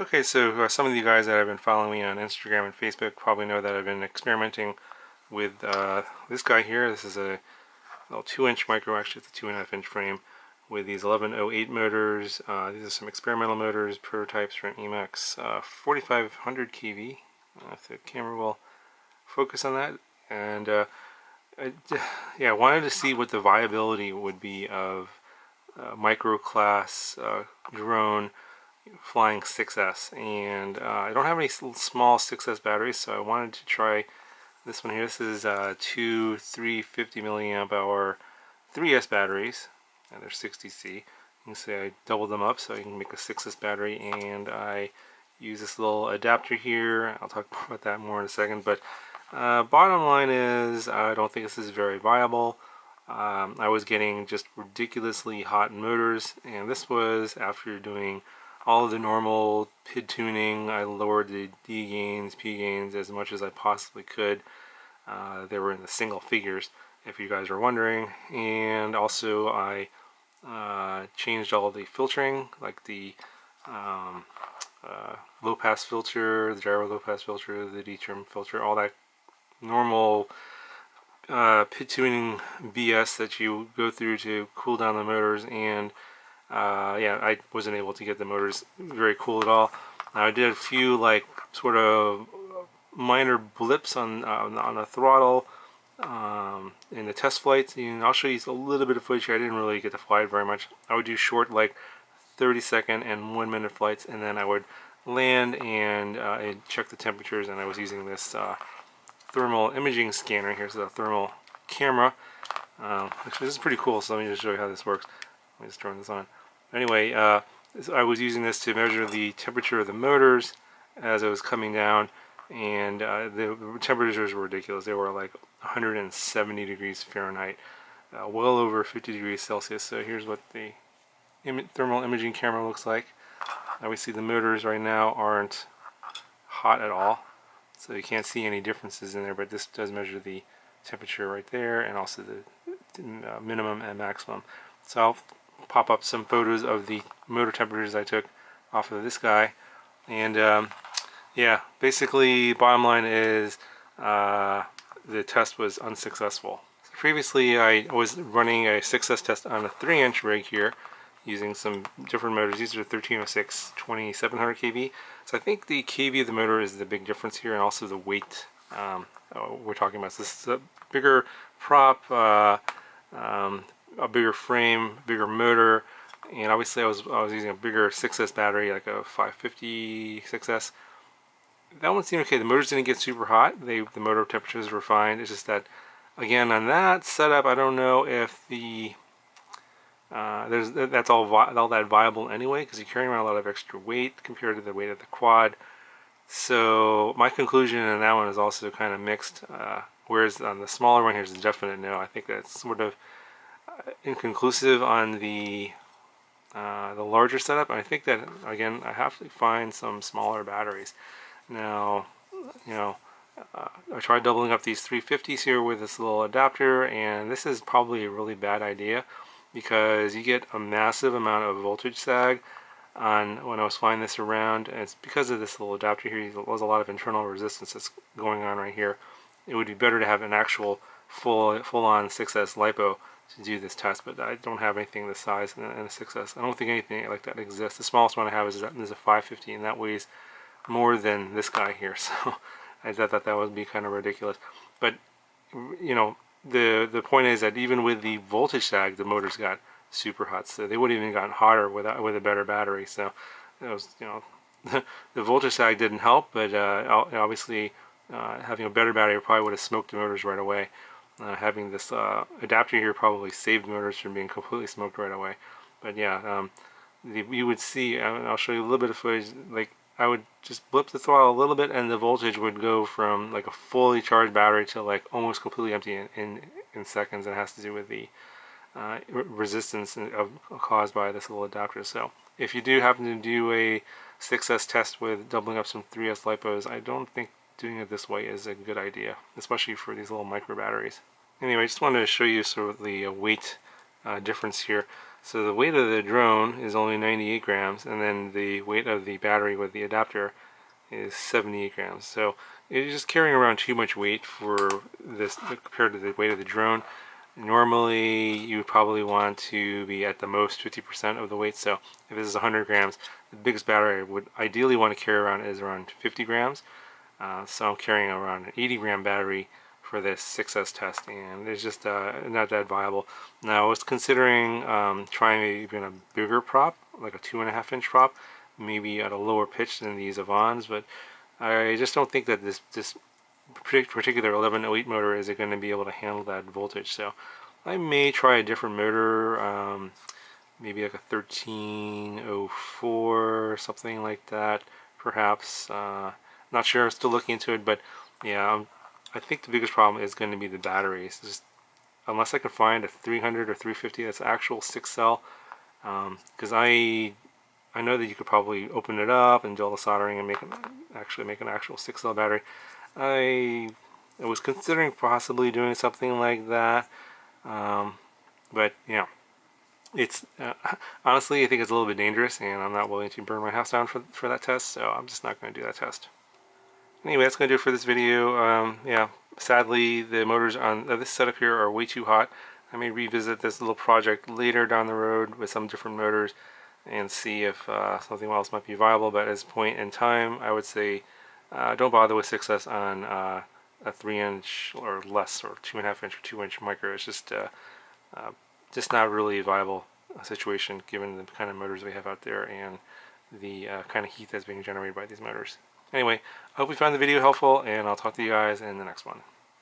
Okay, so some of you guys that have been following me on Instagram and Facebook probably know that I've been experimenting with this guy here. This is a little 2-inch micro, actually it's a 2.5-inch frame, with these 1108 motors. These are some experimental motors, prototypes from Emax, 4500 kV. If the camera will focus on that. And I wanted to see what the viability would be of micro class drone flying 6S, and I don't have any small 6S batteries, so I wanted to try this one here. This is two 350 milliamp hour 3S batteries, and they're 60C. You can see I doubled them up so I can make a 6S battery, and I use this little adapter here. I'll talk about that more in a second, but bottom line is I don't think this is very viable. I was getting just ridiculously hot motors, and this was after doing all of the normal PID tuning. I lowered the D gains, P gains as much as I possibly could. They were in the single figures, if you guys were wondering. And also I changed all the filtering, like the low pass filter, the gyro low pass filter, the detrim filter, all that normal PID tuning BS that you go through to cool down the motors. And I wasn't able to get the motors very cool at all. I did a few like sort of minor blips on the throttle in the test flights, and I'll show you a little bit of footage here. I didn't really get to fly it very much. I would do short like 30-second and 1-minute flights, and then I would land and I'd check the temperatures, and I was using this thermal imaging scanner here. So the thermal camera, actually this is pretty cool, so let me just show you how this works. Let me just turn this on. Anyway, I was using this to measure the temperature of the motors as it was coming down, and the temperatures were ridiculous. They were like 170 degrees Fahrenheit, well over 50 degrees Celsius. So here's what the thermal imaging camera looks like. Now we see the motors right now aren't hot at all, so you can't see any differences in there, but this does measure the temperature right there, and also the minimum and maximum. So I'll pop up some photos of the motor temperatures I took off of this guy, and basically bottom line is the test was unsuccessful. So previously I was running a 6S test on a 3-inch rig here using some different motors. These are 1306 2700 kV, so I think the kV of the motor is the big difference here, and also the weight we're talking about. So this is a bigger prop, a bigger frame, bigger motor, and obviously I was using a bigger 6S battery, like a 550 6S. That one seemed okay. The motors didn't get super hot. The motor temperatures were fine. It's just that, again, on that setup, I don't know if the that's all that viable anyway, because you're carrying around a lot of extra weight compared to the weight of the quad. So my conclusion on that one is also kind of mixed. Whereas on the smaller one here is a definite no. I think that's sort of inconclusive on the larger setup. I think that, again, I have to find some smaller batteries. Now, you know, I tried doubling up these 350s here with this little adapter, and this is probably a really bad idea because you get a massive amount of voltage sag on when I was flying this around, and it's because of this little adapter here. There was a lot of internal resistance that's going on right here. It would be better to have an actual full-on 6S LiPo to do this test, but I don't have anything this size in a 6S. I don't think anything like that exists. The smallest one I have is a 550, and that weighs more than this guy here, so I thought that would be kind of ridiculous. But you know, the point is that even with the voltage sag, the motors got super hot, so they would have even gotten hotter with a better battery. So it was, you know, the voltage sag didn't help, but obviously having a better battery probably would have smoked the motors right away. Having this adapter here probably saved motors from being completely smoked right away. But yeah, you would see, and I'll show you a little bit of footage, like I would just blip the throttle a little bit and the voltage would go from like a fully charged battery to like almost completely empty in seconds. It has to do with the resistance caused by this little adapter. So if you do happen to do a 6S test with doubling up some 3S LiPos, I don't think doing it this way is a good idea, especially for these little micro batteries. Anyway, I just wanted to show you sort of the weight difference here. So the weight of the drone is only 98 grams, and then the weight of the battery with the adapter is 78 grams. So it's just carrying around too much weight for this compared to the weight of the drone. Normally you would probably want to be at the most 50% of the weight. So if this is 100 grams, the biggest battery I would ideally want to carry around is around 50 grams. So I'm carrying around an 80 gram battery for this 6S test, and it's just not that viable. Now I was considering trying even a bigger prop, like a 2.5 inch prop, maybe at a lower pitch than these Avons, but I just don't think that this particular 1108 motor is going to be able to handle that voltage. So I may try a different motor, maybe like a 1304, something like that, perhaps. Not sure, I'm still looking into it, but yeah, I think the biggest problem is going to be the batteries. Just unless I can find a 300 or 350 that's actual 6-cell, because I know that you could probably open it up and do all the soldering and make an actual 6-cell battery. I was considering possibly doing something like that, but you know, it's honestly I think it's a little bit dangerous, and I'm not willing to burn my house down for that test, so I'm just not going to do that test. Anyway, that's going to do it for this video. Yeah, sadly the motors on this setup here are way too hot. I may revisit this little project later down the road with some different motors and see if something else might be viable, but at this point in time I would say don't bother with 6S on a 3-inch or less, or 2.5-inch or 2-inch micro. It's just not really a viable situation given the kind of motors we have out there and the kind of heat that's being generated by these motors. Anyway, I hope you found the video helpful, and I'll talk to you guys in the next one.